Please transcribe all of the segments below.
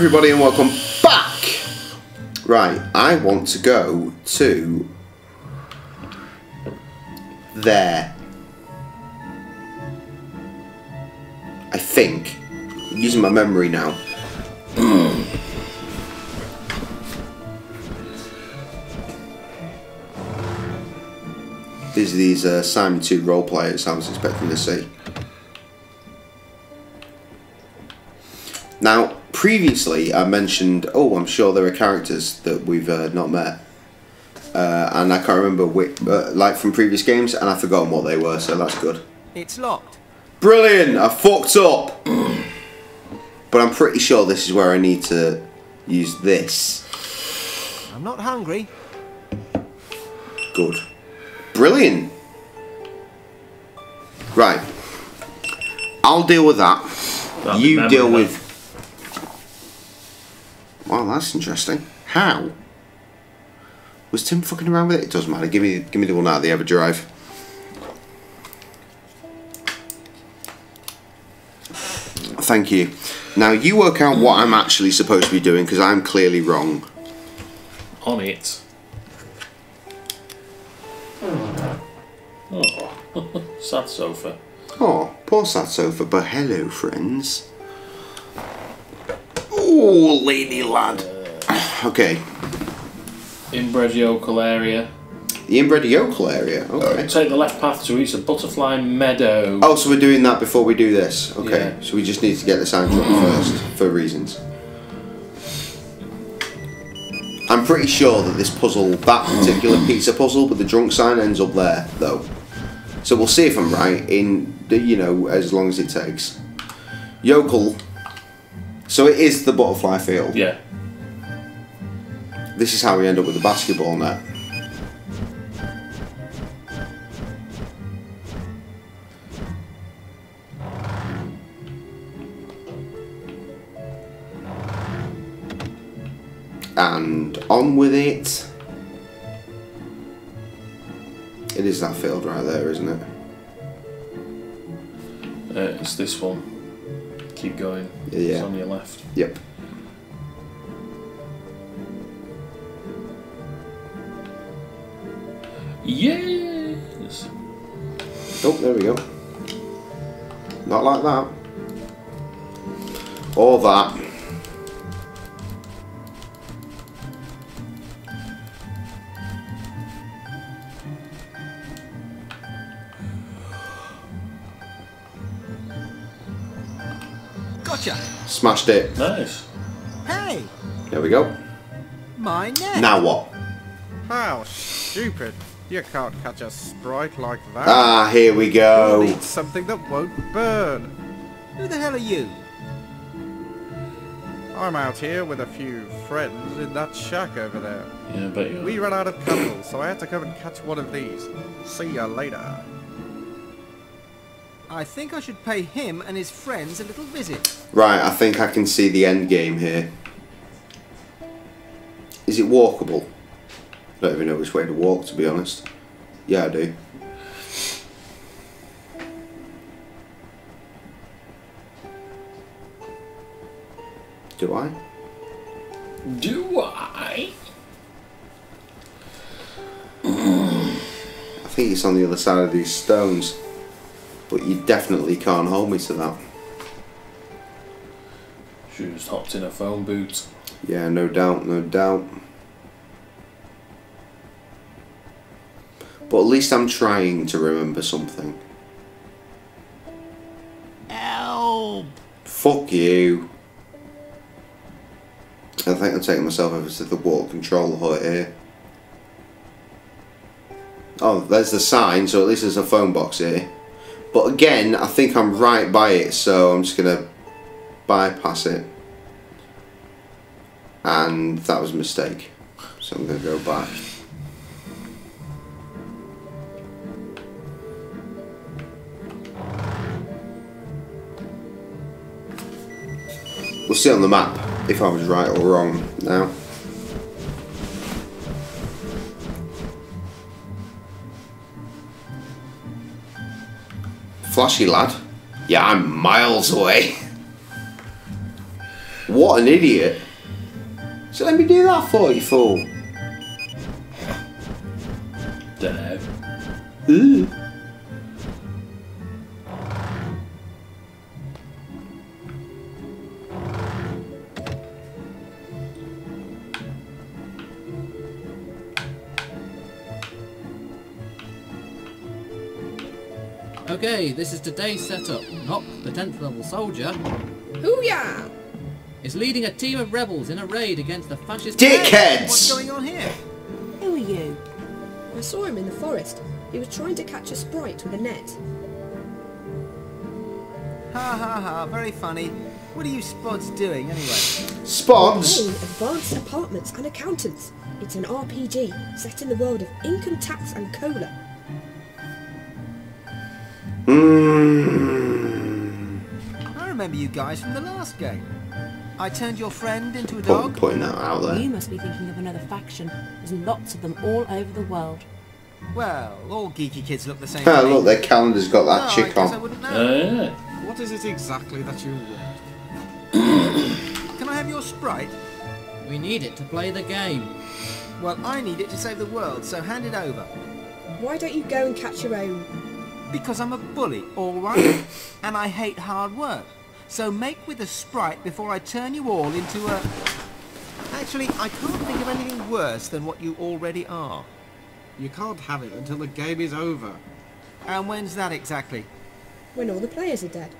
everybody and welcome back! Right, I want to go to there. I think. I'm using my memory now. These are these Simon 2 role players I was expecting to see. Now, previously I mentioned, oh, I'm sure there are characters that we've not met. And I can't remember which, like from previous games, and I've forgotten what they were, so that's good. It's locked. Brilliant! I fucked up! But I'm pretty sure this is where I need to use this. I'm not hungry. Good. Brilliant! Right. I'll deal with that. That'd you deal with... Well, that's interesting. How? Was Tim fucking around with it? It doesn't matter. Give me the one out of the EverDrive. Thank you. Now you work out what I'm actually supposed to be doing, because I'm clearly wrong. On it. Oh, sad sofa. Oh, poor sad sofa, but hello, friends. Oh, lady lad. Okay. Inbred yokel area. The inbred yokel area? Okay. Take the left path to reach the butterfly meadow. Oh, so we're doing that before we do this. Okay, yeah. So we just need to get the soundtrack first, for reasons. I'm pretty sure that this puzzle, that particular pizza puzzle with the drunk sign, ends up there, though. So we'll see if I'm right in, you know, as long as it takes. Yokel. So it is the butterfly field. Yeah. This is how we end up with the basketball net. And on with it. It is that field right there, isn't it? It's this one. Keep going. Yeah. It's on your left. Yep. Yes! Oh, there we go. Not like that. Or that. Gotcha. Smashed it. Nice. Hey. There we go. My neck. Now what? How stupid. You can't catch a sprite like that. Ah, here we go. You'll need something that won't burn. Who the hell are you? I'm out here with a few friends in that shack over there. Yeah, but you we ran out of candles, so I had to come and catch one of these. See ya later. I think I should pay him and his friends a little visit. Right, I think I can see the end game here. Is it walkable? I don't even know which way to walk, to be honest. Yeah, I do. Do I? Do I? I think it's on the other side of these stones. But you definitely can't hold me to that. She just hopped in her phone boots. Yeah, no doubt, no doubt. But at least I'm trying to remember something. Help! Fuck you. I think I'm taking myself over to the water control hut here. Oh, there's the sign, so at least there's a phone box here. But again, I think I'm right by it, so I'm just gonna bypass it. And that was a mistake. So I'm gonna go back. We'll see on the map if I was right or wrong now. Flashy lad. Yeah, I'm miles away. What an idiot. So let me do that for you, fool. Dunno. Ooh. Okay, this is today's setup. Nock, the 10th level soldier. Hooyah! Is leading a team of rebels in a raid against the fascist... Dickheads! What's going on here? Who are you? I saw him in the forest. He was trying to catch a sprite with a net. Ha ha ha, very funny. What are you Spods doing anyway? Spods? We're playing Advanced Apartments and Accountants. It's an RPG set in the world of income tax and cola. Mm. I remember you guys from the last game. I turned your friend into a dog. Putting that out there. You must be thinking of another faction. There's lots of them all over the world. Well, all geeky kids look the same. Oh, look, their calendar's got that chick on. Yeah. What is it exactly that you want? Can I have your sprite? We need it to play the game. Well, I need it to save the world, so hand it over. Why don't you go and catch your own? Because I'm a bully, all right? And I hate hard work. So make with a sprite before I turn you all into a... Actually, I can't think of anything worse than what you already are. You can't have it until the game is over. And when's that exactly? When all the players are dead.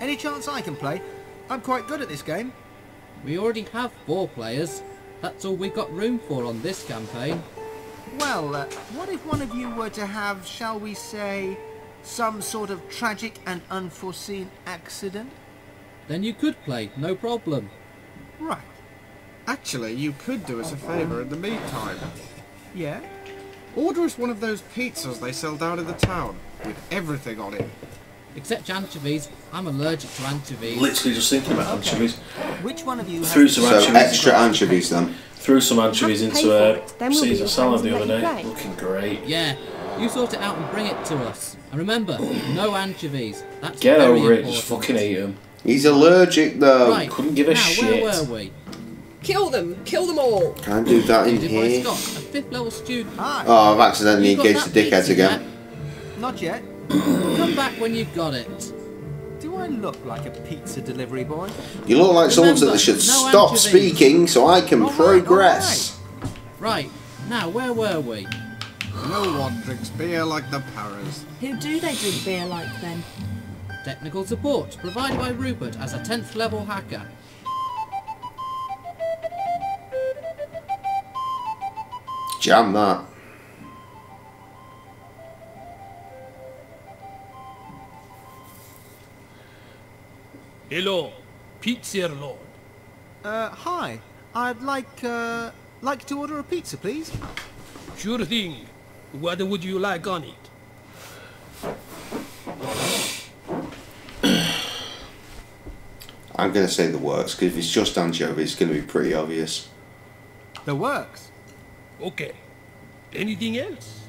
Any chance I can play? I'm quite good at this game. We already have 4 players. That's all we've got room for on this campaign. Well, what if one of you were to have, shall we say, some sort of tragic and unforeseen accident? Then you could play, no problem. Right. Actually, you could do us a favour in the meantime. Yeah? Order us one of those pizzas they sell down in the town, with everything on it. Except anchovies. I'm allergic to anchovies. Literally just thinking about anchovies. Which one of you threw some anchovies? Extra anchovies then. Threw some anchovies into a Caesar salad the other day. Looking great. Yeah, you sort it out and bring it to us. And remember, no anchovies. That's Get very over it, important. Just fucking eat them. He's allergic though. Right. Couldn't give a shit. Where were we? Kill them all. Can't do that in here. Scott, a 5th level student. Oh, I've accidentally engaged the dickheads again. Yet? Not yet. Come back when you've got it. Do I look like a pizza delivery boy? You look like someone that should stop speaking so I can progress. Right, now where were we? No one drinks beer like the Paras. Who do they drink beer like then? Technical support provided by Rupert as a 10th level hacker. Jam that. Hello, pizza lord. Hi. I'd like to order a pizza, please. Sure thing. What would you like on it? I'm going to say the works, because if it's just anchovy, it's going to be pretty obvious. The works? Okay. Anything else?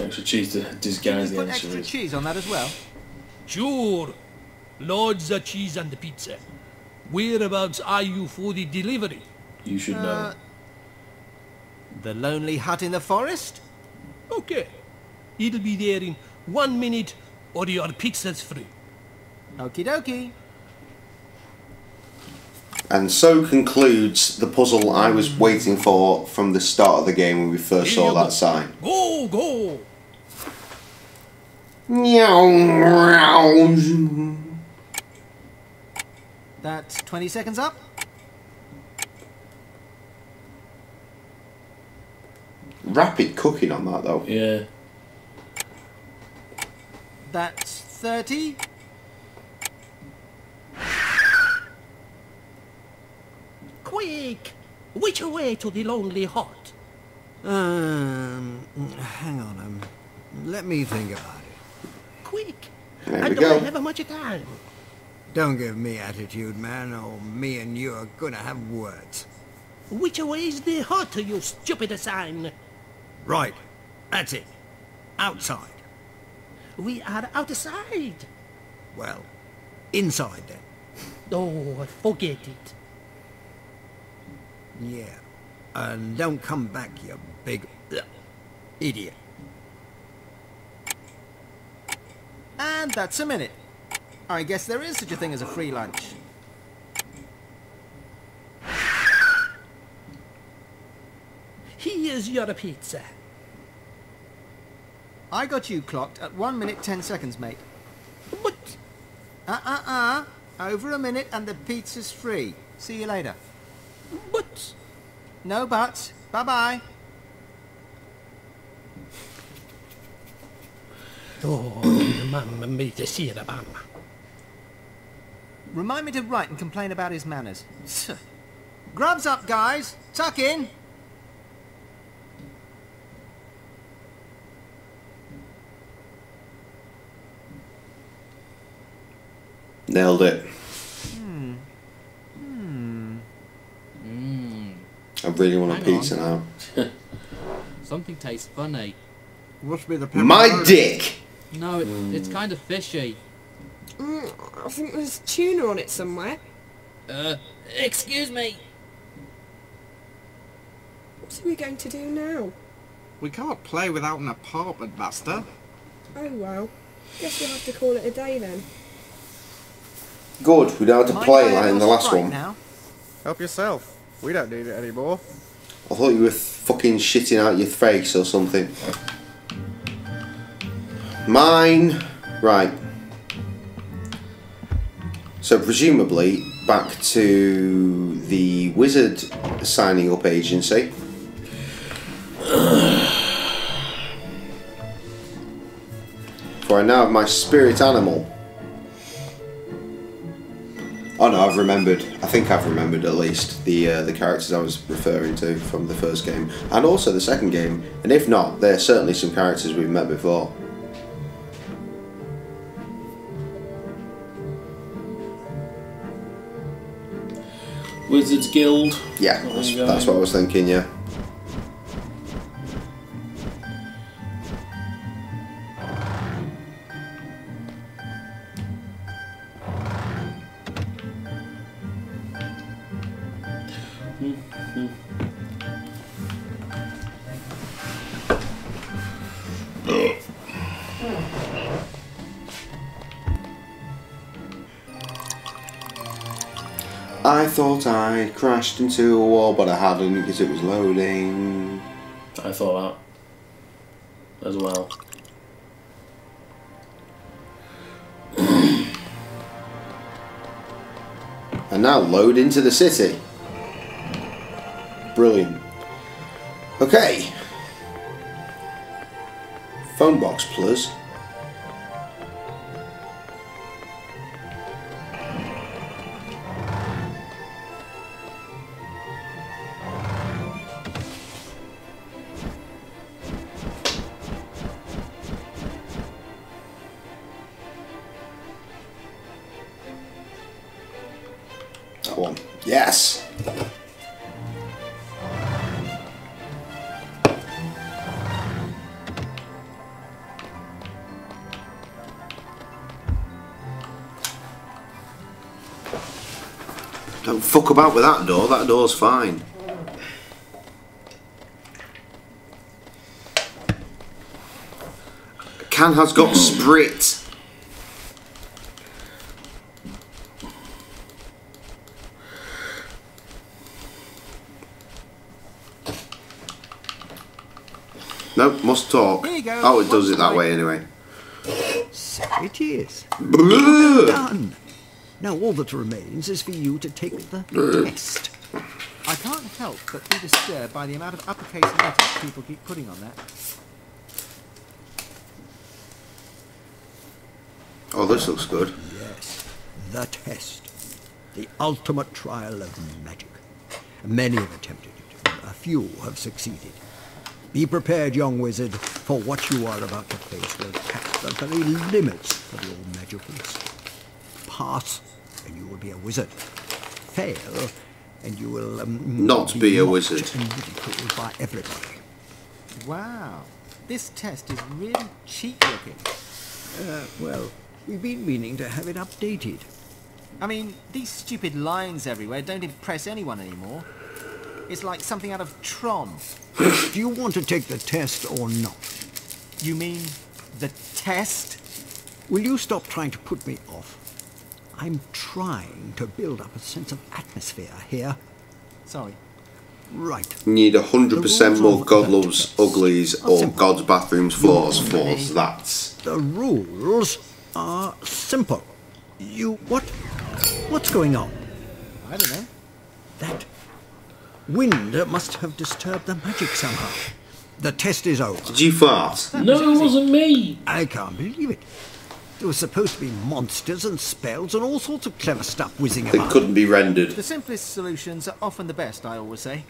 Extra cheese to disguise the anchovies. Can you put extra cheese on that as well? Sure. Loads of cheese and the pizza. Whereabouts are you for the delivery? You should know. The lonely hut in the forest? Okay. It'll be there in 1 minute or your pizza's free. Okie dokie. And so concludes the puzzle I was waiting for from the start of the game when we first saw that sign. Go, go! That's 20 seconds up. Rapid cooking on that though. Yeah. That's 30. Quick! Which way to the lonely hut? Hang on. Let me think about it. Quick. I don't have much time. Don't give me attitude, man, or me and you are gonna have words. Which way is the hut, you stupid sign? Right. That's it. Outside. We are outside. Well, inside then. Oh, forget it. Yeah, and don't come back, you big idiot. And that's a minute. I guess there is such a thing as a free lunch. Here's your pizza. I got you clocked at 1 minute 10 seconds, mate. What? Over a minute and the pizza's free. See you later. But... No buts. Bye-bye. Oh, mamma mia, sera mamma. Remind me to write and complain about his manners. Grub's up, guys. Tuck in. Nailed it. I really want a pizza now. Something tastes funny. Must be the my dick! No, it's kind of fishy. I think there's tuna on it somewhere. Excuse me. What are we going to do now? We can't play without an apartment master. Oh well. Guess we'll have to call it a day then. Good, we don't have to play like in the last one. Now. Help yourself. We don't need it anymore. I thought you were fucking shitting out your face or something. Mine. Right. So presumably back to the wizard signing up agency. For I now have my spirit animal. Oh no, I've remembered. I think I've remembered at least the characters I was referring to from the first game and also the second game. And if not, there are certainly some characters we've met before. Wizards Guild. Yeah, that's what I was thinking. Yeah. I thought I crashed into a wall, but I hadn't because it was loading. I thought that as well. And now load into the city. Brilliant. Okay. Phone box, please. That one. Yes. Don't fuck about with that door. That door's fine. Can has got sprit. Nope, must talk. Oh, it does it that way anyway. So it is. Done. Now all that remains is for you to take the test. I can't help but be disturbed by the amount of uppercase letters people keep putting on that. Oh, this looks good. Yes, the test. The ultimate trial of magic. Many have attempted it. A few have succeeded. Be prepared, young wizard, for what you are about to face will test the very limits of your magical skill. Pass, and you will be a wizard. Fail, and you will not be a wizard. And ridiculed by everybody. Wow, this test is really cheap looking. Well, we've been meaning to have it updated. I mean, these stupid lines everywhere don't impress anyone anymore. It's like something out of Tron. Do you want to take the test or not? You mean the test? Will you stop trying to put me off? I'm trying to build up a sense of atmosphere here. Sorry. Right. Need 100% more God Loves Uglies or God's Bathrooms Floors floors. That's... The rules are simple. You... what? What's going on? I don't know. That wind must have disturbed the magic somehow. The test is over. Did you fart? No, it wasn't me. I can't believe it. There were supposed to be monsters and spells and all sorts of clever stuff whizzing about. It couldn't be rendered. The simplest solutions are often the best, I always say.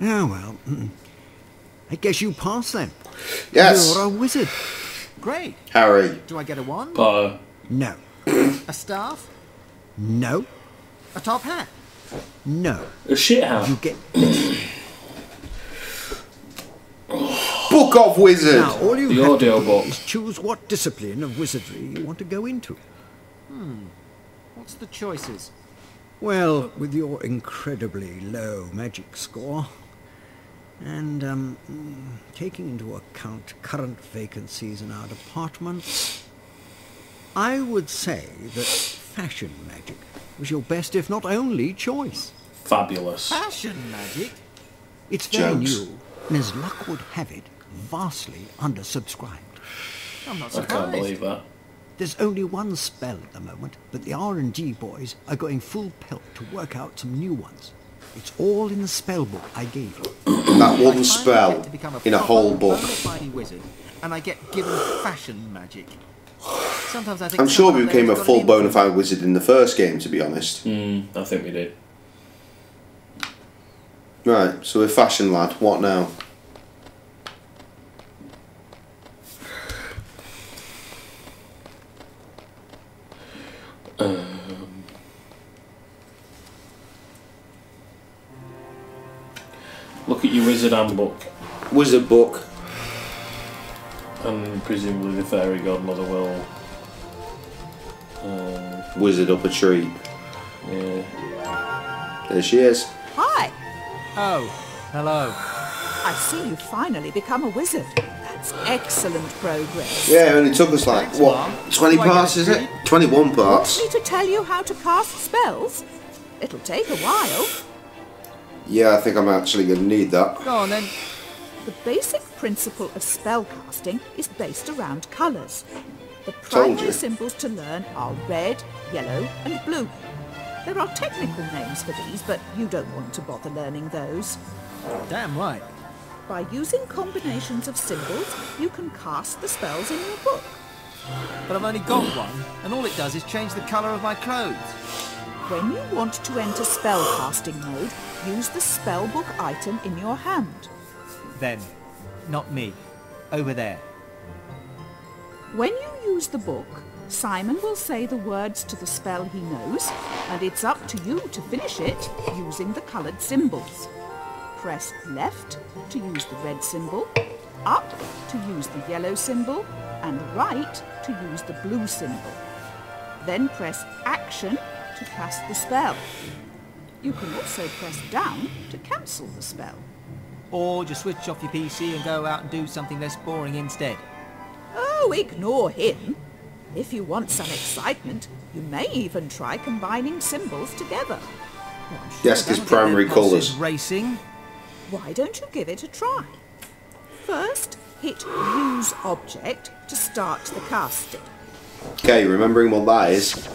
Oh, well. I guess you pass then. Yes. You're a wizard. Great. Harry. Do I get a wand? No. A staff? No. A top hat? No. A shit hat? You get this. Book of Wizard! Now, all you have to do is choose what discipline of wizardry you want to go into. Hmm. What's the choices? Well, with your incredibly low magic score, and taking into account current vacancies in our departments, I would say that fashion magic was your best, if not only, choice. Fabulous. Fashion magic? It's very new. Ms. Luck would have it, vastly undersubscribed. I'm not surprised. I can't believe that. There's only one spell at the moment, but the R&D boys are going full pelt to work out some new ones. It's all in the spell book I gave you. That one spell in a whole book. Wizard, and I get given fashion magic. Sometimes I think I'm sure we became a full bona fide wizard in the first game, to be honest. I think we did. Right, so we're fashion lad, what now? Look at your wizard handbook. Wizard book. And presumably the fairy godmother will... wizard up a tree. Yeah. There she is. Hi! Oh, hello. I see you finally become a wizard. That's excellent progress. Yeah, and it took us like, what, 20 parts, is it? 21 parts. Want me to tell you how to cast spells? It'll take a while. Yeah, I think I'm actually going to need that. Go on then. The basic principle of spellcasting is based around colours. The primary symbols to learn are red, yellow and blue. There are technical names for these, but you don't want to bother learning those. Damn right. By using combinations of symbols, you can cast the spells in your book. But I've only got one, and all it does is change the colour of my clothes. When you want to enter spellcasting mode, use the spellbook item in your hand. Then, not me. Over there. When you use the book, Simon will say the words to the spell he knows, and it's up to you to finish it using the coloured symbols. Press left to use the red symbol, up to use the yellow symbol, and right to use the blue symbol. Then press action to cast the spell. You can also press down to cancel the spell. Or just switch off your PC and go out and do something less boring instead. Oh, ignore him. If you want some excitement, you may even try combining symbols together. Well, I'm sure Desk is primary colours. Racing. Why don't you give it a try? First, hit Use Object to start the casting. Okay, remembering what that is.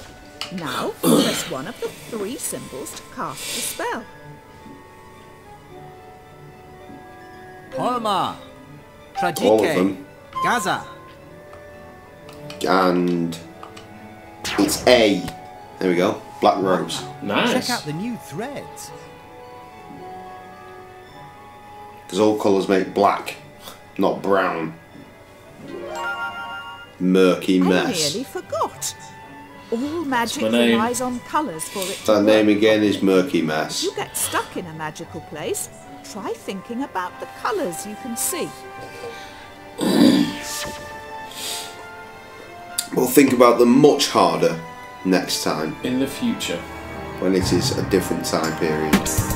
Now, press one of the three symbols to cast the spell. Palma, Tragique, Gaza. And it's A. There we go. Black Rose. Nice. Check out the new threads. Because all colours make black, not brown. Murky mess. I nearly forgot. All magic relies on colours for it to work. That name again is Murky Mess. If you get stuck in a magical place, try thinking about the colours you can see. We'll think about them much harder next time. In the future. When it is a different time period.